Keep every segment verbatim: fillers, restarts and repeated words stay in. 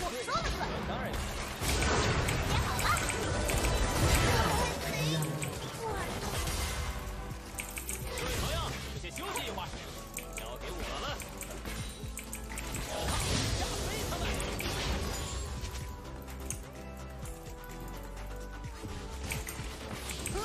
我说了算。当然。别跑了。怎么样？先休息一会儿，交给我了。炸飞他们！呵。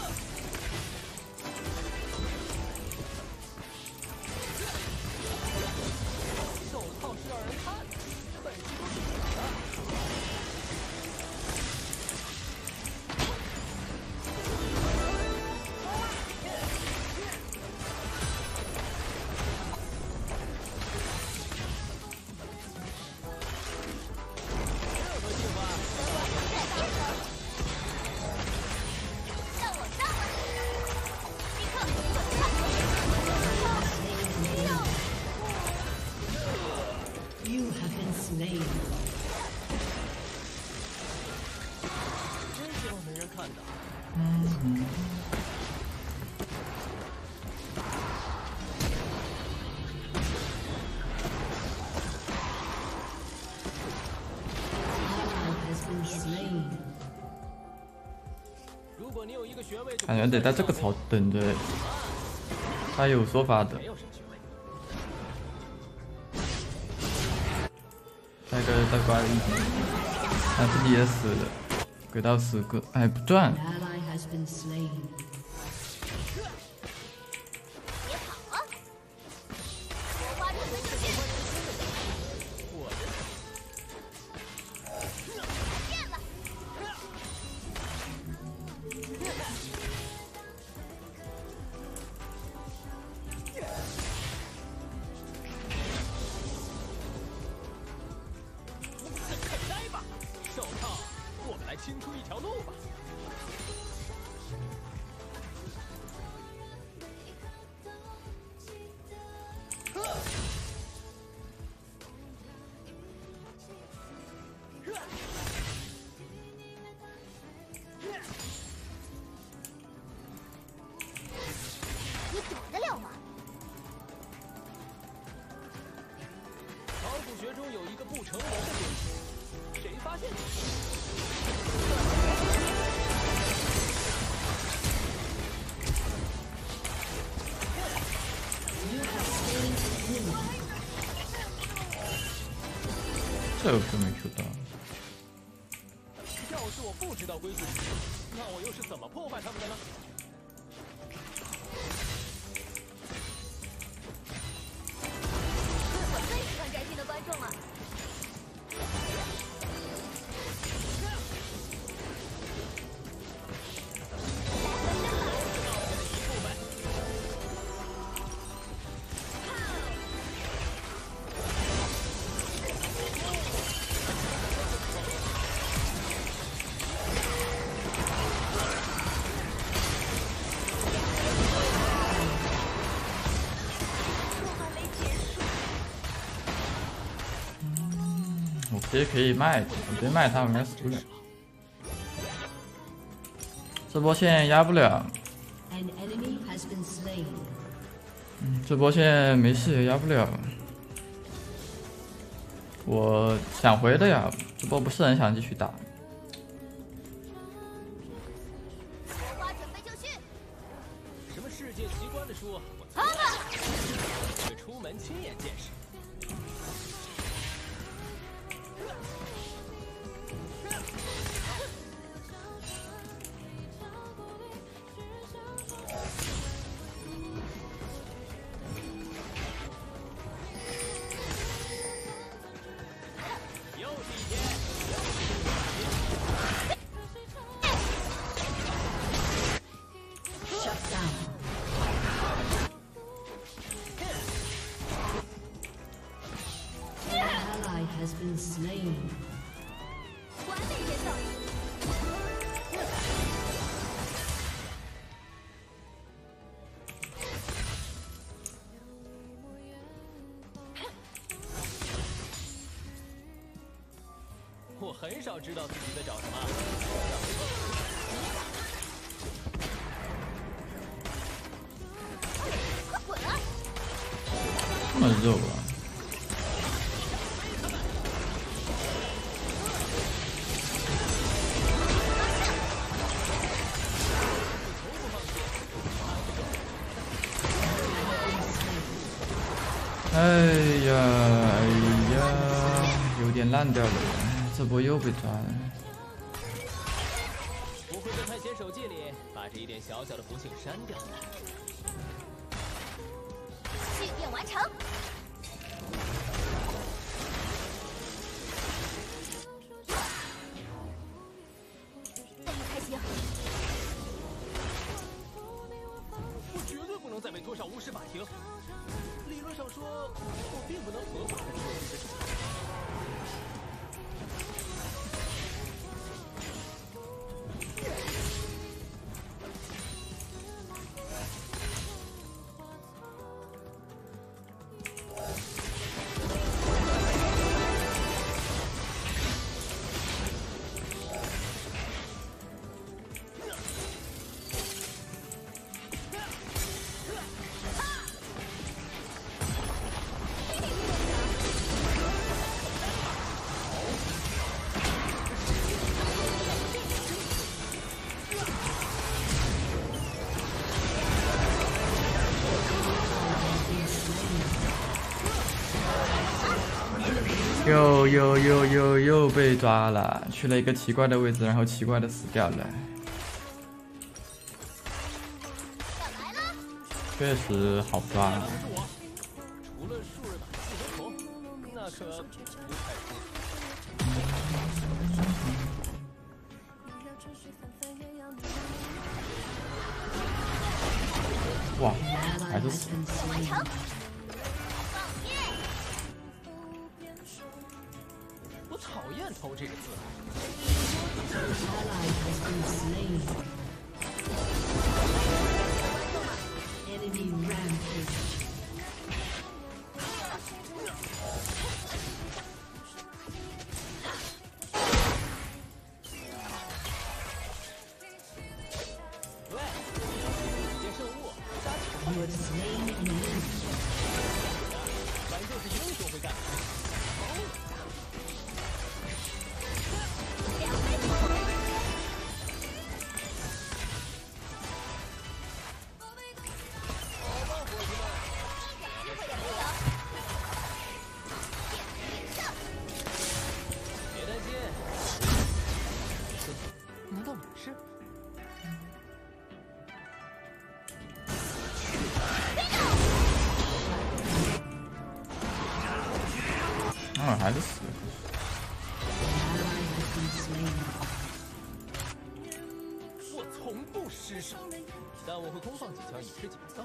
感觉得在这个草等着，他有说法的。带个大怪一点，他自己也死了，给到十个，哎不赚。 这可没 Q 到。要是我不知道规矩，那我又是怎么破坏他们的呢？我最喜欢宅心的观众了。其实可以卖，我直接卖他，我应该死不了。这波线压不了，嗯，这波线没事，压不了。我想回的呀，这波不是很想继续打。 我很少知道自己在找什么。 这么肉啊！点烂掉了，这波又被抓了。不会在探险手记里把这一点小小的不幸删掉的。试验完成。 又又又又又被抓了，去了一个奇怪的位置，然后奇怪的死掉了。确实好抓啊。哇，还是死。 讨厌偷这个字。喂，解释物，杀手。反正就是英雄会干。 啊，还是死了。我从不失手，但我会空放几枪以示警告。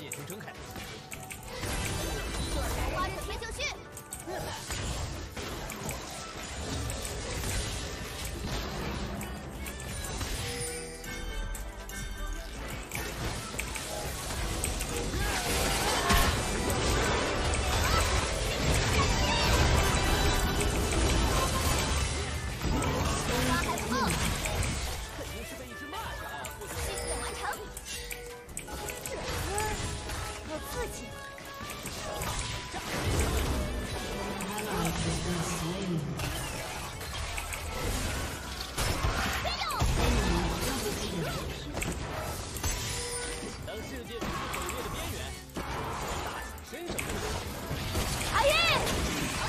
眼睛睁开，花热天就去。抓还不够，肯定是被一只蚂蚱捕获。试验完成。 自己。当世界处于毁灭的边缘，打起身手。阿玉。好吧。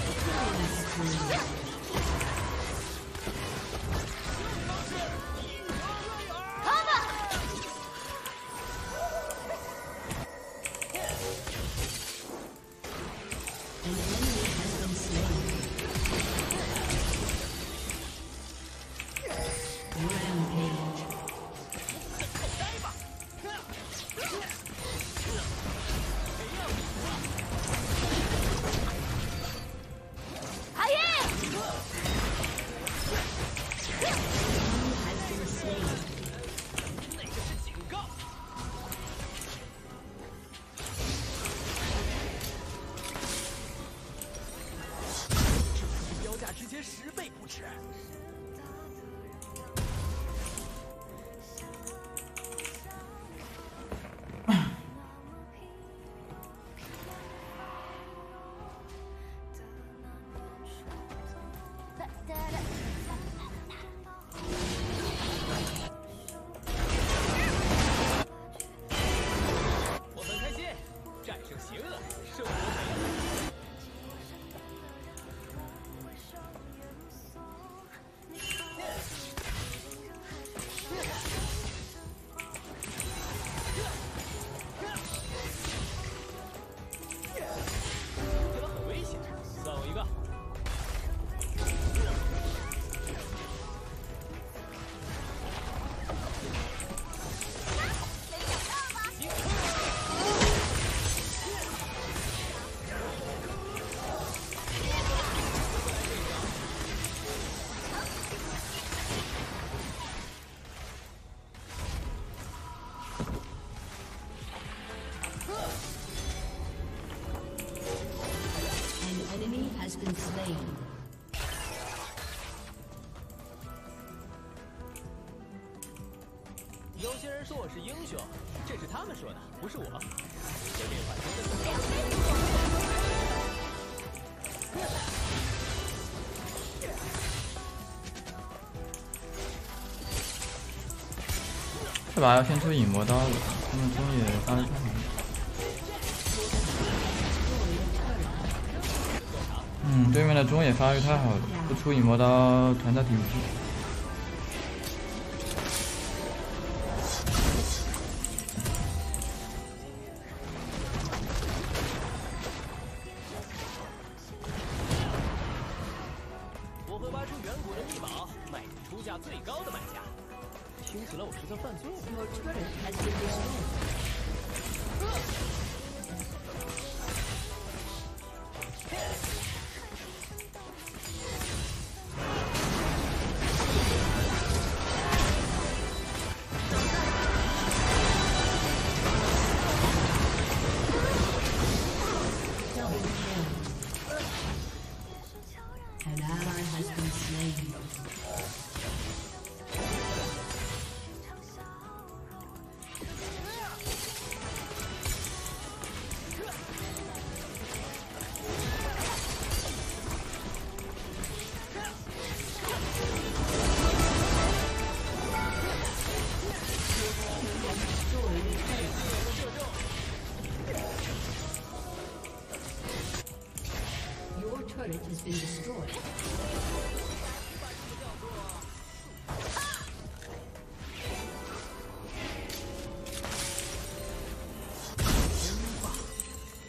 been slain.有些人说我是英雄，这是他们说的，不是我。随便反正。这把要先出影魔刀了，他们中野发了中。 嗯，对面的中野发育太好了，不出影魔刀，团他顶不住。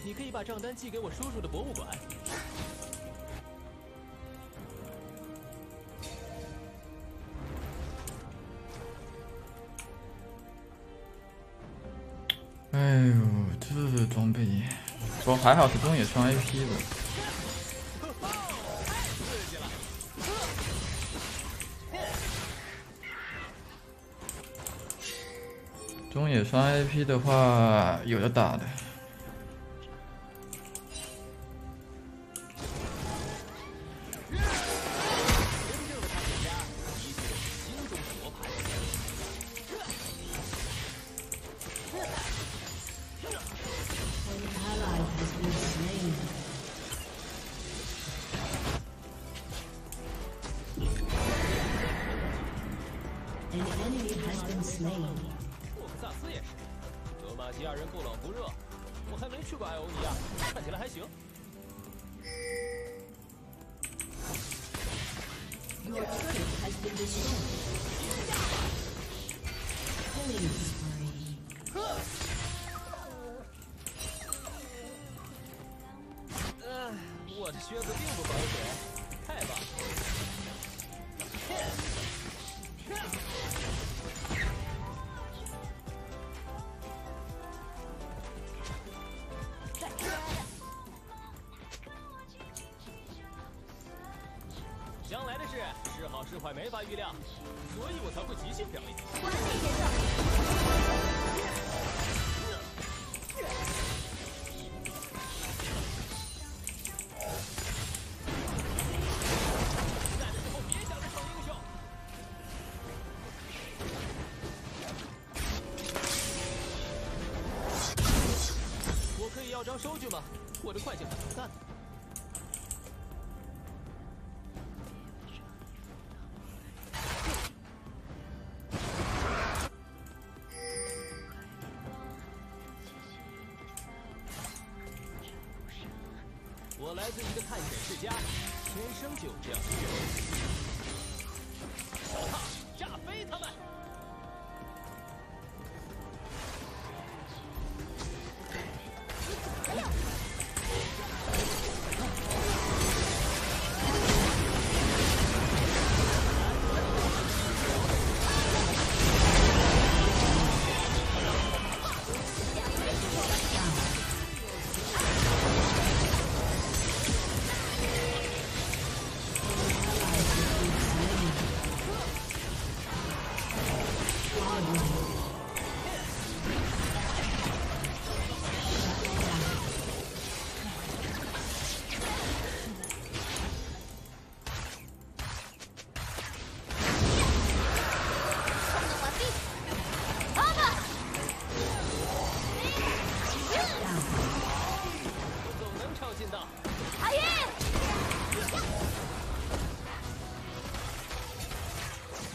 你可以把账单寄给我叔叔的博物馆。 哎呦，这装备！不过还好是中野双 A P 的。中野双 A P 的话，有的打的。 要收据吗？我的会计很能干。我来自一个探险世家，天生就有这样的阅历。小胖，炸飞他们！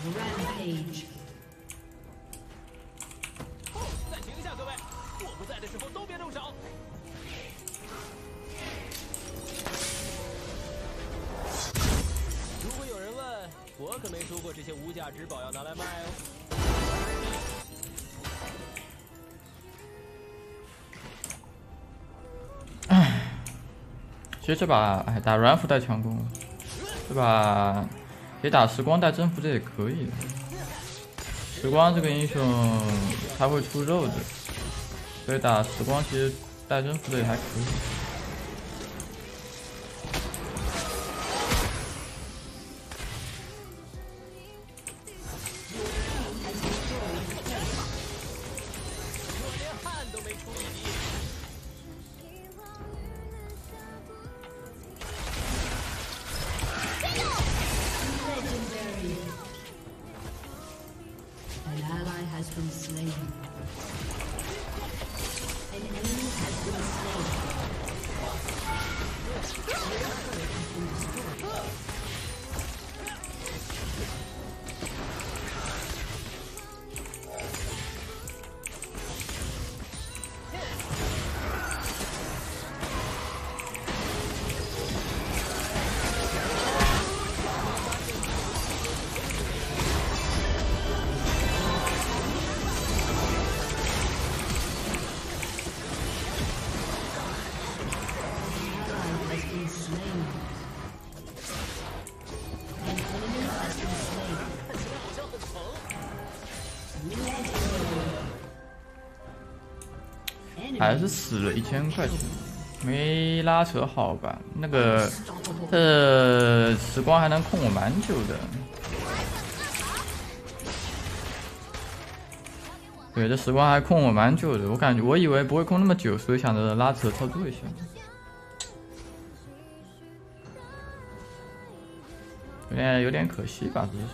Rampage。暂停一下，各位，我不在的时候都别动手。 我可没说过这些无价之宝要拿来卖哦。唉，其实这把哎打软斧带强攻，这把给打时光带征服这也可以的。时光这个英雄他会出肉的，所以打时光其实带征服的也还可以。 还是死了一千块钱，没拉扯好吧？那个，呃，时光还能控我蛮久的。对，这时光还控我蛮久的，我感觉我以为不会控那么久，所以想着拉扯操作一下。有点有点可惜吧，这是。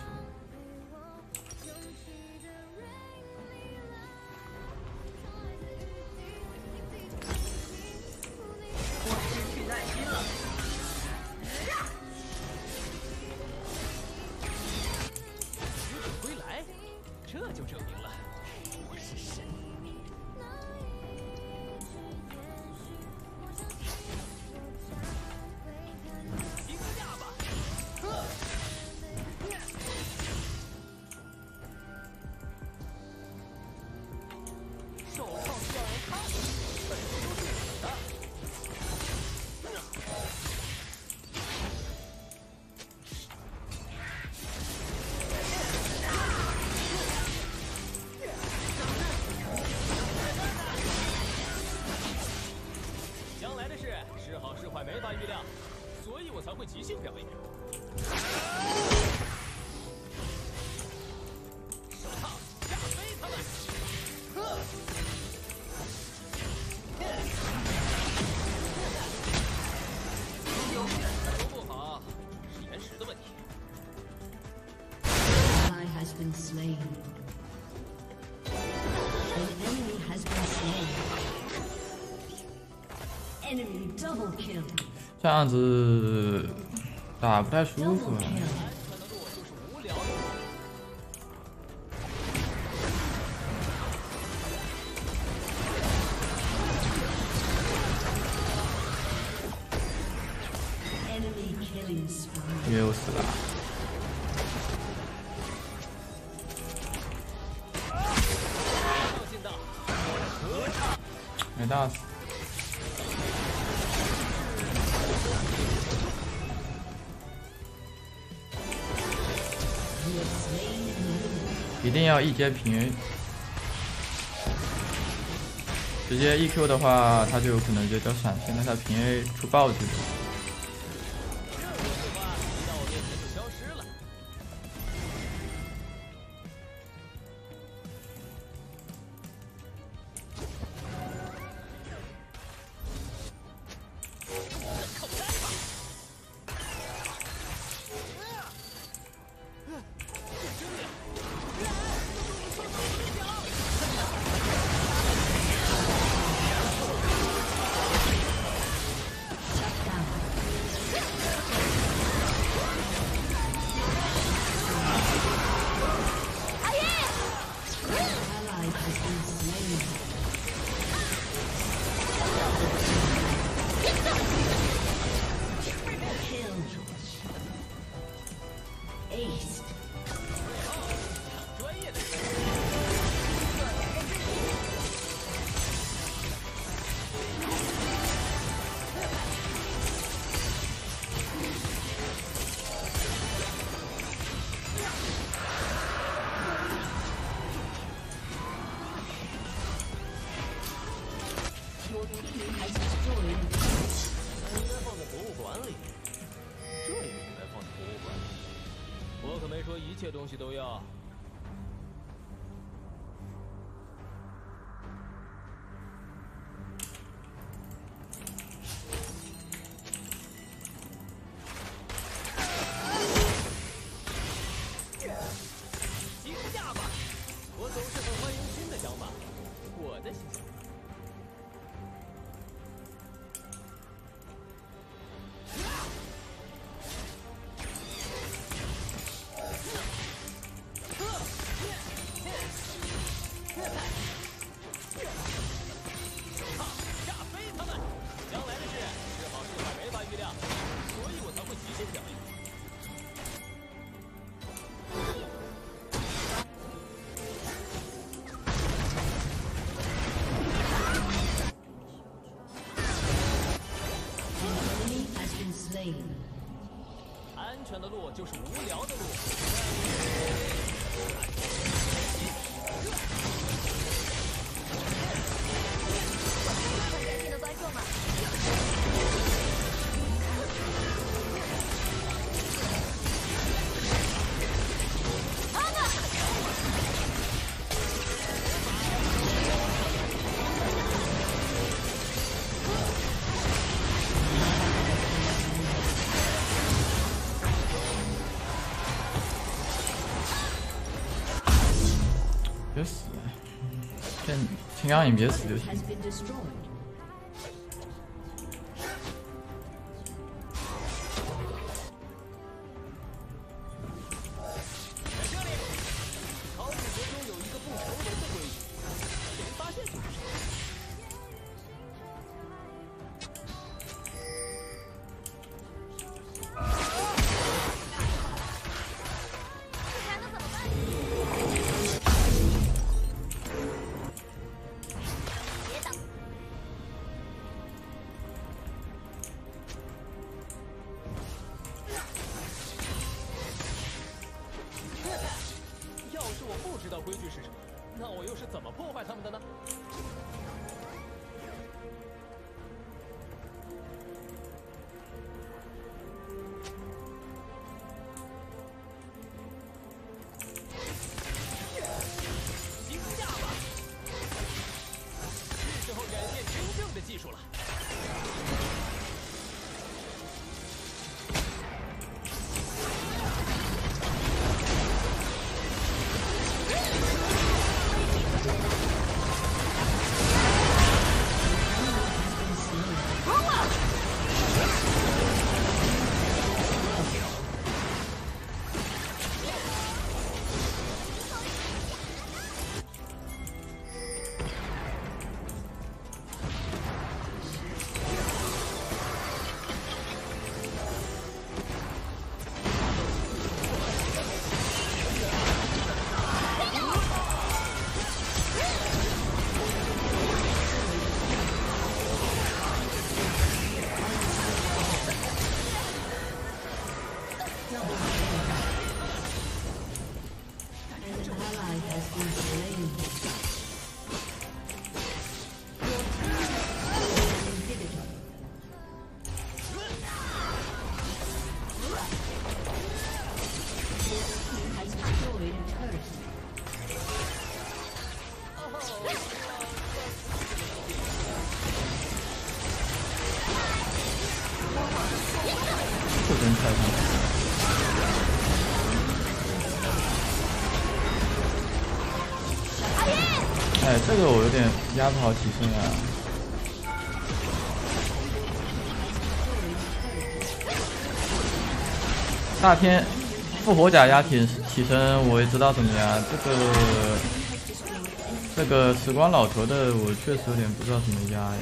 这样子打不太舒服。 一定要一阶平 A， 直接 E Q 的话，他就有可能直接交闪现，但他平 A 出暴击。碗里面，这里面应该放博物馆。我可没说一切东西都要。 安全的路就是无聊的路。感谢您的关注嘛。 听到你别死就行。这个我有点压不好起身啊。 大天复活甲压体起身，我也知道怎么压。这个这个时光老头的，我确实有点不知道怎么压哎。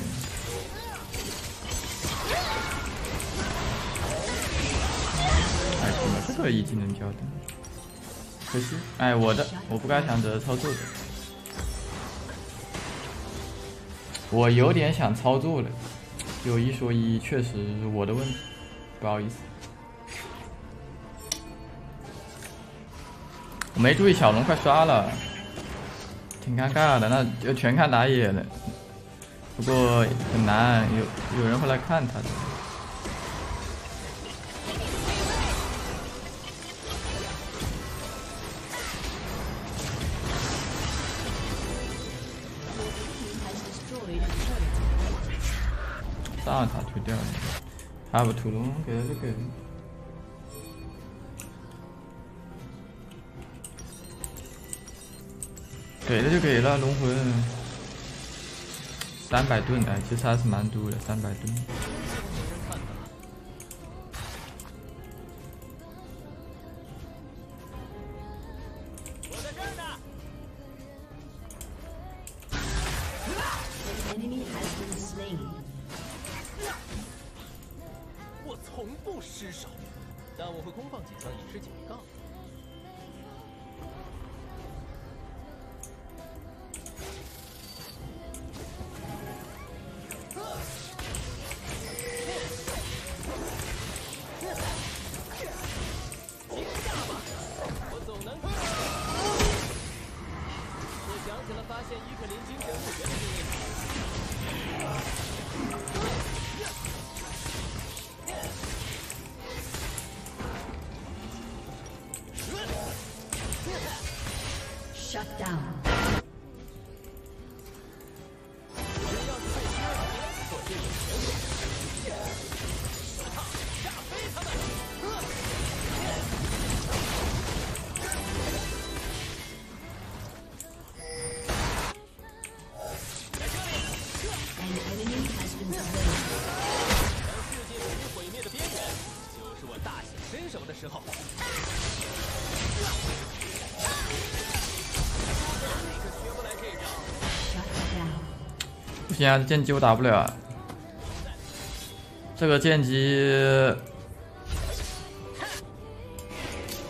哎，怎么这个一技能飘的？可惜，哎，我的我不该想着操作的，我有点想操作了。有一说一，确实是我的问题，不好意思。 我没注意，小龙快刷了，挺尴尬的。那就全看打野了，不过很难，有有人会来看他的。大塔推掉了，还有屠龙给这个。 给了就给了，龙魂三百吨，哎，其实还是蛮多的，三百吨。我在这儿呢。我从不失手，但我会空放几枪以示警告。 Shut down. 不行啊，这剑姬我打不了。这个剑姬，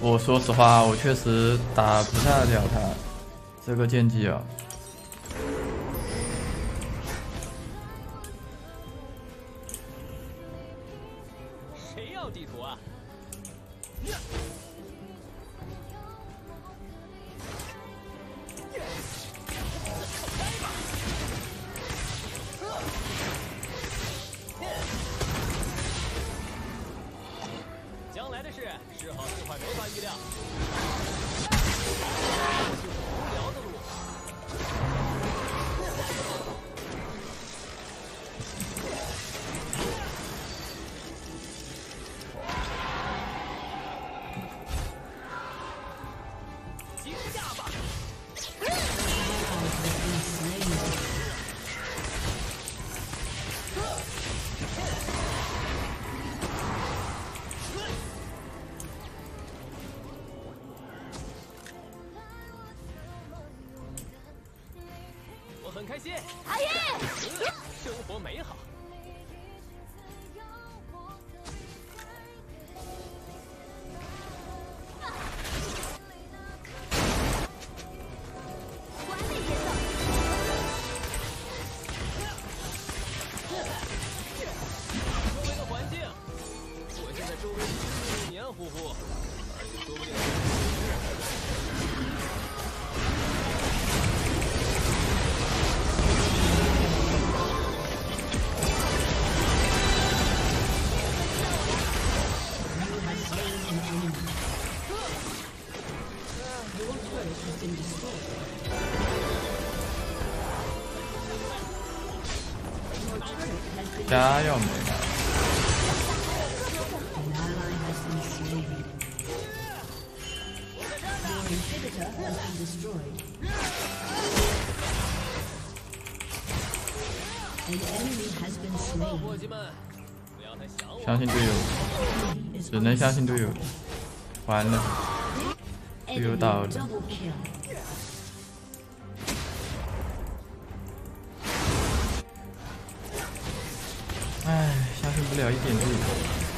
我说实话，我确实打不太了他。这个剑姬啊，谁要地图啊？ 很开心，阿燕，生活美好。完美节奏。周围的环境，我现在周围一片黏糊糊，而且说不定。 家要没了。相信队友，只能相信队友。完了，队友倒了。 唉，相信不了一点力。